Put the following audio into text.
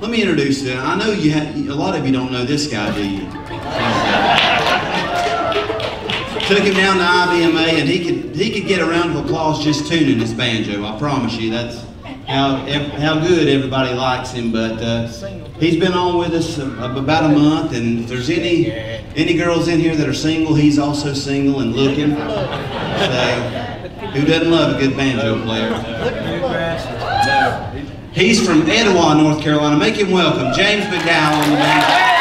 Let me introduce you. I know you have, a lot of you don't know this guy, do you? Took him down to IBMA, and he could get a round of applause just tuning his banjo. I promise you, that's how good everybody likes him. But he's been on with us about a month, and if there's any girls in here that are single, he's also single and looking. So, who doesn't love a good banjo player? He's from Etowah, North Carolina. Make him welcome, James McDowell on the banjo.